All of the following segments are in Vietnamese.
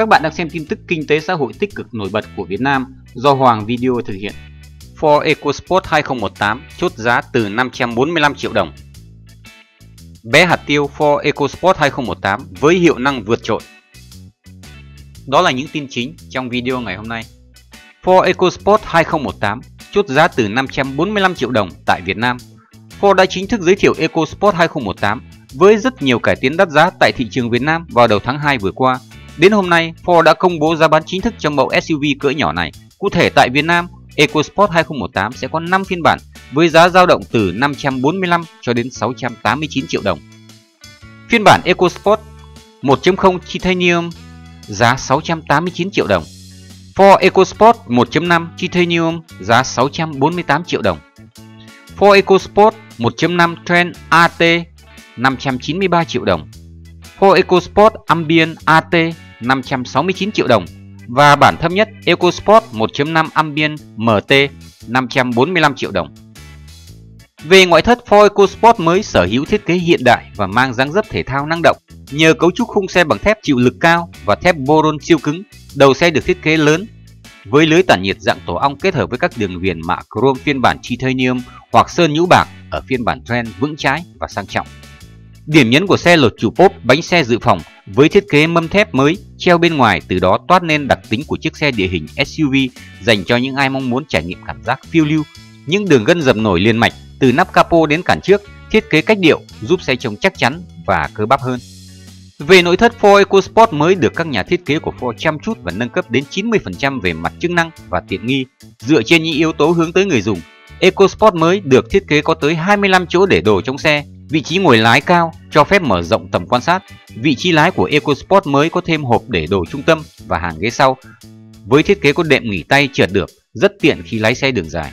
Các bạn đang xem tin tức kinh tế xã hội tích cực nổi bật của Việt Nam do Hoàng Video thực hiện. Ford EcoSport 2018 chốt giá từ 545 triệu đồng. Bé hạt tiêu Ford EcoSport 2018 với hiệu năng vượt trội. Đó là những tin chính trong video ngày hôm nay. Ford EcoSport 2018 chốt giá từ 545 triệu đồng tại Việt Nam. Ford đã chính thức giới thiệu EcoSport 2018 với rất nhiều cải tiến đắt giá tại thị trường Việt Nam vào đầu tháng 2 vừa qua. Đến hôm nay, Ford đã công bố giá bán chính thức cho mẫu SUV cỡ nhỏ này. Cụ thể tại Việt Nam, EcoSport 2018 sẽ có 5 phiên bản với giá dao động từ 545 cho đến 689 triệu đồng. Phiên bản EcoSport 1.0 Titanium giá 689 triệu đồng. Ford EcoSport 1.5 Titanium giá 648 triệu đồng. Ford EcoSport 1.5 Trend AT 593 triệu đồng. Ford EcoSport Ambient AT 569 triệu đồng. Và bản thấp nhất EcoSport 1.5 Ambient MT 545 triệu đồng. Về ngoại thất, Ford EcoSport mới sở hữu thiết kế hiện đại và mang dáng dấp thể thao năng động. Nhờ cấu trúc khung xe bằng thép chịu lực cao và thép boron siêu cứng, đầu xe được thiết kế lớn với lưới tản nhiệt dạng tổ ong kết hợp với các đường viền mạ chrome phiên bản titanium hoặc sơn nhũ bạc ở phiên bản trend vững chãi và sang trọng. Điểm nhấn của xe là trụ pốp bánh xe dự phòng với thiết kế mâm thép mới treo bên ngoài, từ đó toát lên đặc tính của chiếc xe địa hình SUV dành cho những ai mong muốn trải nghiệm cảm giác phiêu lưu. Những đường gân dập nổi liền mạch từ nắp capo đến cản trước, thiết kế cách điệu giúp xe trông chắc chắn và cơ bắp hơn. Về nội thất, Ford EcoSport mới được các nhà thiết kế của Ford chăm chút và nâng cấp đến 90% về mặt chức năng và tiện nghi. Dựa trên những yếu tố hướng tới người dùng, EcoSport mới được thiết kế có tới 25 chỗ để đồ trong xe. Vị trí ngồi lái cao cho phép mở rộng tầm quan sát. Vị trí lái của EcoSport mới có thêm hộp để đồ trung tâm và hàng ghế sau với thiết kế có đệm nghỉ tay trượt được, rất tiện khi lái xe đường dài.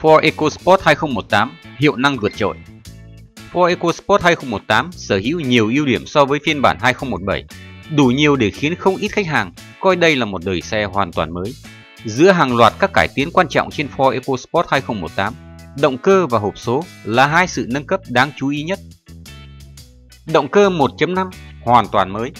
Ford EcoSport 2018 hiệu năng vượt trội. Ford EcoSport 2018 sở hữu nhiều ưu điểm so với phiên bản 2017, đủ nhiều để khiến không ít khách hàng coi đây là một đời xe hoàn toàn mới. Giữa hàng loạt các cải tiến quan trọng trên Ford EcoSport 2018, động cơ và hộp số là hai sự nâng cấp đáng chú ý nhất. Động cơ 1.5 hoàn toàn mới.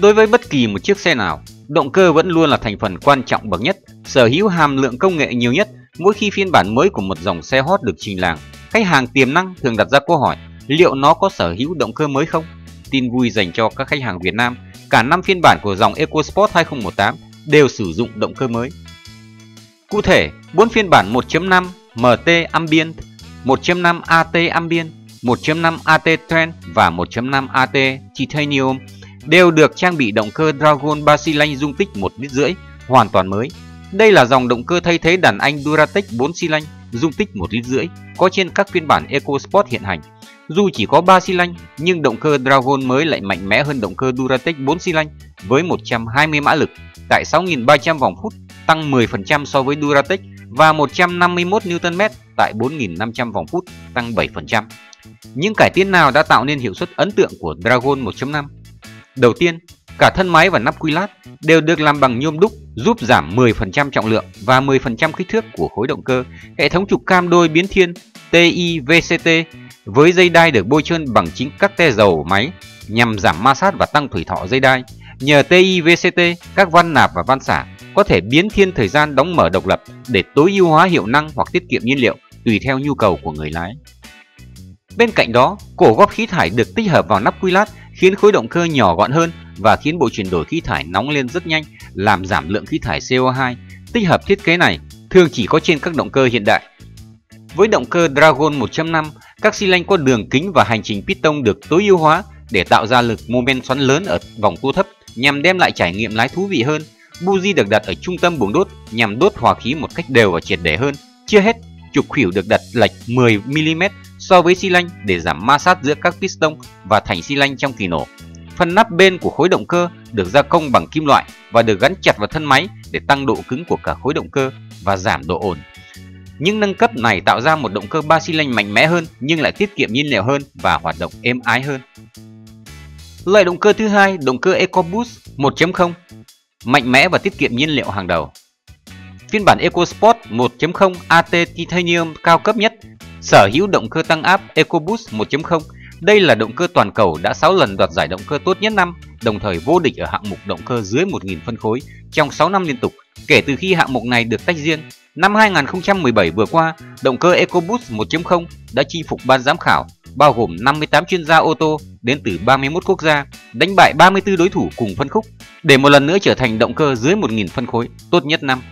Đối với bất kỳ một chiếc xe nào, động cơ vẫn luôn là thành phần quan trọng bậc nhất, sở hữu hàm lượng công nghệ nhiều nhất. Mỗi khi phiên bản mới của một dòng xe hot được trình làng, khách hàng tiềm năng thường đặt ra câu hỏi liệu nó có sở hữu động cơ mới không? Tin vui dành cho các khách hàng Việt Nam, cả 5 phiên bản của dòng EcoSport 2018 đều sử dụng động cơ mới. Cụ thể, 4 phiên bản 1.5 MT Ambient, 1.5 AT Ambient, 1.5 AT Trend và 1.5 AT Titanium đều được trang bị động cơ Dragon 3 xi lanh dung tích 1,5 lít, hoàn toàn mới. Đây là dòng động cơ thay thế đàn anh Duratec 4 xi lanh dung tích 1,5 lít có trên các phiên bản EcoSport hiện hành. Dù chỉ có 3 xi lanh nhưng động cơ Dragon mới lại mạnh mẽ hơn động cơ Duratec 4 xi lanh với 120 mã lực tại 6.300 vòng phút, tăng 10% so với Duratec, và 151 Nm tại 4.500 vòng phút, tăng 7%. Những cải tiến nào đã tạo nên hiệu suất ấn tượng của Dragon 1.5? Đầu tiên, cả thân máy và nắp quy lát đều được làm bằng nhôm đúc, giúp giảm 10% trọng lượng và 10% kích thước của khối động cơ. Hệ thống trục cam đôi biến thiên TI-VCT với dây đai được bôi trơn bằng chính các te dầu của máy nhằm giảm ma sát và tăng tuổi thọ dây đai. Nhờ TI-VCT, các van nạp và van xả có thể biến thiên thời gian đóng mở độc lập để tối ưu hóa hiệu năng hoặc tiết kiệm nhiên liệu tùy theo nhu cầu của người lái. Bên cạnh đó, cổ góp khí thải được tích hợp vào nắp quy lát khiến khối động cơ nhỏ gọn hơn và khiến bộ chuyển đổi khí thải nóng lên rất nhanh, làm giảm lượng khí thải CO2. Tích hợp thiết kế này thường chỉ có trên các động cơ hiện đại. Với động cơ Dragon 1.5, các xi lanh có đường kính và hành trình piston được tối ưu hóa để tạo ra lực mô men xoắn lớn ở vòng tua thấp nhằm đem lại trải nghiệm lái thú vị hơn. Buji được đặt ở trung tâm buồng đốt nhằm đốt hòa khí một cách đều và triệt để hơn. Chưa hết, trục khuỷu được đặt lệch 10 mm so với xi lanh để giảm ma sát giữa các piston và thành xi lanh trong kỳ nổ. Phần nắp bên của khối động cơ được gia công bằng kim loại và được gắn chặt vào thân máy để tăng độ cứng của cả khối động cơ và giảm độ ồn. Những nâng cấp này tạo ra một động cơ 3 xi lanh mạnh mẽ hơn nhưng lại tiết kiệm nhiên liệu hơn và hoạt động êm ái hơn. Loại động cơ thứ hai, động cơ EcoBoost 1.0, mạnh mẽ và tiết kiệm nhiên liệu hàng đầu. Phiên bản EcoSport 1.0 AT Titanium cao cấp nhất sở hữu động cơ tăng áp EcoBoost 1.0 Đây là động cơ toàn cầu đã 6 lần đoạt giải động cơ tốt nhất năm, đồng thời vô địch ở hạng mục động cơ dưới 1.000 phân khối trong 6 năm liên tục kể từ khi hạng mục này được tách riêng. Năm 2017 vừa qua, động cơ EcoBoost 1.0 đã chinh phục ban giám khảo, bao gồm 58 chuyên gia ô tô đến từ 31 quốc gia, đánh bại 34 đối thủ cùng phân khúc, để một lần nữa trở thành động cơ dưới 1.000 phân khối tốt nhất năm.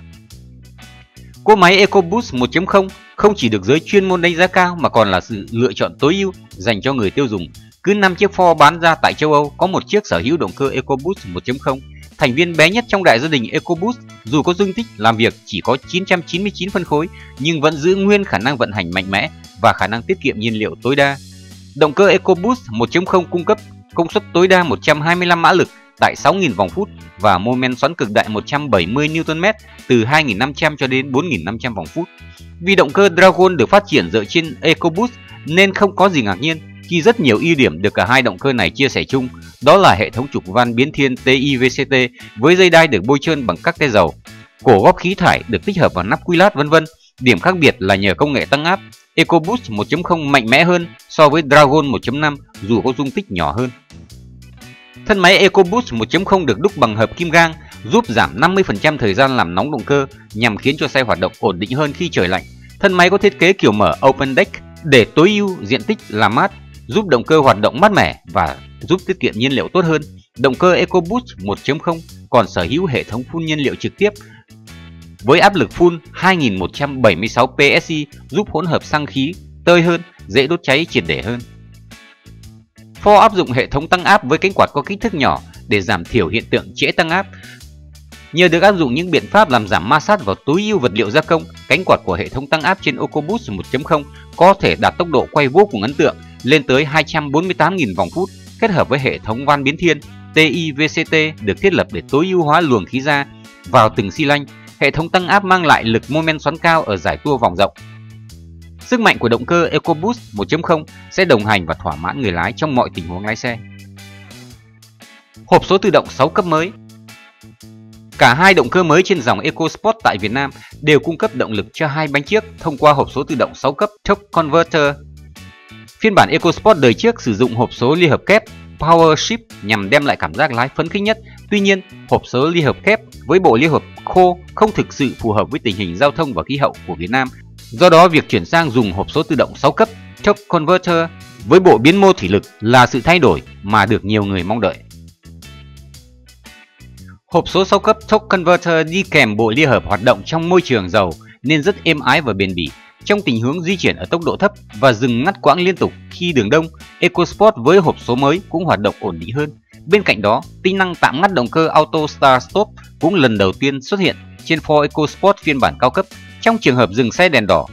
Cỗ máy EcoBoost 1.0 không chỉ được giới chuyên môn đánh giá cao mà còn là sự lựa chọn tối ưu dành cho người tiêu dùng. Cứ 5 chiếc Ford bán ra tại châu Âu có một chiếc sở hữu động cơ EcoBoost 1.0. Thành viên bé nhất trong đại gia đình EcoBoost dù có dung tích làm việc chỉ có 999 phân khối nhưng vẫn giữ nguyên khả năng vận hành mạnh mẽ và khả năng tiết kiệm nhiên liệu tối đa. Động cơ EcoBoost 1.0 cung cấp công suất tối đa 125 mã lực tại 6.000 vòng phút và mô men xoắn cực đại 170 Nm từ 2.500 cho đến 4.500 vòng phút. Vì động cơ Dragon được phát triển dựa trên EcoBoost nên không có gì ngạc nhiên khi rất nhiều ưu điểm được cả hai động cơ này chia sẻ chung, đó là hệ thống trục van biến thiên TI-VCT với dây đai được bôi trơn bằng các te dầu, cổ góp khí thải được tích hợp vào nắp quy lát vân vân. Điểm khác biệt là nhờ công nghệ tăng áp, EcoBoost 1.0 mạnh mẽ hơn so với Dragon 1.5 dù có dung tích nhỏ hơn. Thân máy EcoBoost 1.0 được đúc bằng hợp kim gang, giúp giảm 50% thời gian làm nóng động cơ nhằm khiến cho xe hoạt động ổn định hơn khi trời lạnh. Thân máy có thiết kế kiểu mở Open Deck để tối ưu diện tích làm mát, giúp động cơ hoạt động mát mẻ và giúp tiết kiệm nhiên liệu tốt hơn. Động cơ EcoBoost 1.0 còn sở hữu hệ thống phun nhiên liệu trực tiếp với áp lực phun 2176 PSI giúp hỗn hợp xăng khí tơi hơn, dễ đốt cháy triệt để hơn. Ford áp dụng hệ thống tăng áp với cánh quạt có kích thước nhỏ để giảm thiểu hiện tượng trễ tăng áp. Nhờ được áp dụng những biện pháp làm giảm ma sát vào tối ưu vật liệu gia công, cánh quạt của hệ thống tăng áp trên EcoBoost 1.0 có thể đạt tốc độ quay vô cùng ấn tượng lên tới 248.000 vòng phút, kết hợp với hệ thống van biến thiên TI-VCT được thiết lập để tối ưu hóa luồng khí ra vào từng xi lanh. Hệ thống tăng áp mang lại lực mô men xoắn cao ở giải tua vòng rộng. Sức mạnh của động cơ EcoBoost 1.0 sẽ đồng hành và thỏa mãn người lái trong mọi tình huống lái xe. Hộp số tự động 6 cấp mới. Cả hai động cơ mới trên dòng EcoSport tại Việt Nam đều cung cấp động lực cho hai bánh chiếc thông qua hộp số tự động 6 cấp Torque Converter. Phiên bản EcoSport đời trước sử dụng hộp số ly hợp kép PowerShift nhằm đem lại cảm giác lái phấn khích nhất. Tuy nhiên, hộp số ly hợp kép với bộ ly hợp khô không thực sự phù hợp với tình hình giao thông và khí hậu của Việt Nam. Do đó, việc chuyển sang dùng hộp số tự động 6 cấp Torque Converter với bộ biến mô thủy lực là sự thay đổi mà được nhiều người mong đợi. Hộp số 6 cấp Torque Converter đi kèm bộ ly hợp hoạt động trong môi trường dầu nên rất êm ái và bền bỉ. Trong tình huống di chuyển ở tốc độ thấp và dừng ngắt quãng liên tục khi đường đông, EcoSport với hộp số mới cũng hoạt động ổn định hơn. Bên cạnh đó, tính năng tạm ngắt động cơ Auto Start Stop cũng lần đầu tiên xuất hiện trên Ford EcoSport phiên bản cao cấp. Trong trường hợp dừng xe đèn đỏ,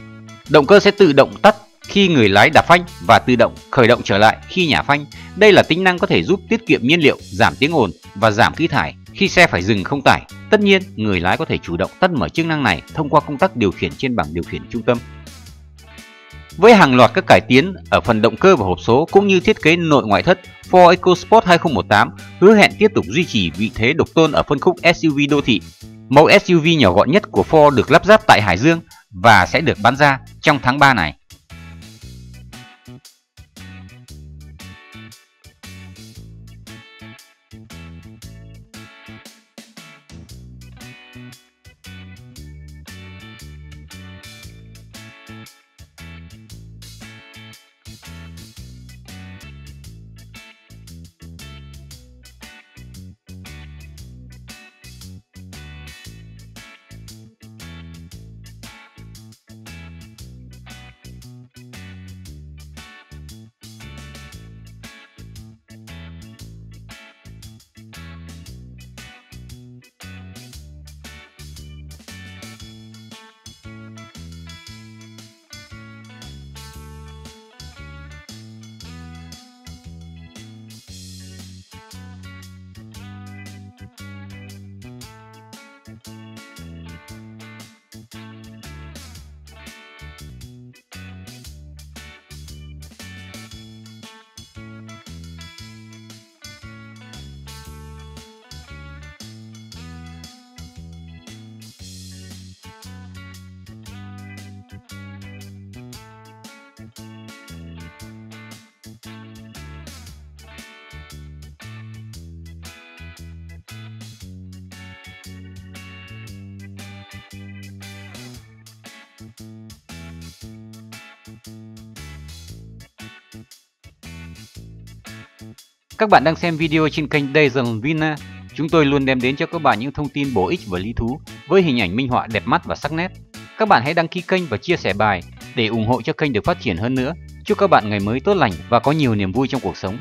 động cơ sẽ tự động tắt khi người lái đạp phanh và tự động khởi động trở lại khi nhả phanh. Đây là tính năng có thể giúp tiết kiệm nhiên liệu, giảm tiếng ồn và giảm khí thải khi xe phải dừng không tải. Tất nhiên, người lái có thể chủ động tắt mở chức năng này thông qua công tắc điều khiển trên bảng điều khiển trung tâm. Với hàng loạt các cải tiến ở phần động cơ và hộp số cũng như thiết kế nội ngoại thất, Ford EcoSport 2018 hứa hẹn tiếp tục duy trì vị thế độc tôn ở phân khúc SUV đô thị. Mẫu SUV nhỏ gọn nhất của Ford được lắp ráp tại Hải Dương và sẽ được bán ra trong tháng 3 này. Các bạn đang xem video trên kênh DayZoneVina. Chúng tôi luôn đem đến cho các bạn những thông tin bổ ích và lý thú với hình ảnh minh họa đẹp mắt và sắc nét. Các bạn hãy đăng ký kênh và chia sẻ bài để ủng hộ cho kênh được phát triển hơn nữa. Chúc các bạn ngày mới tốt lành và có nhiều niềm vui trong cuộc sống.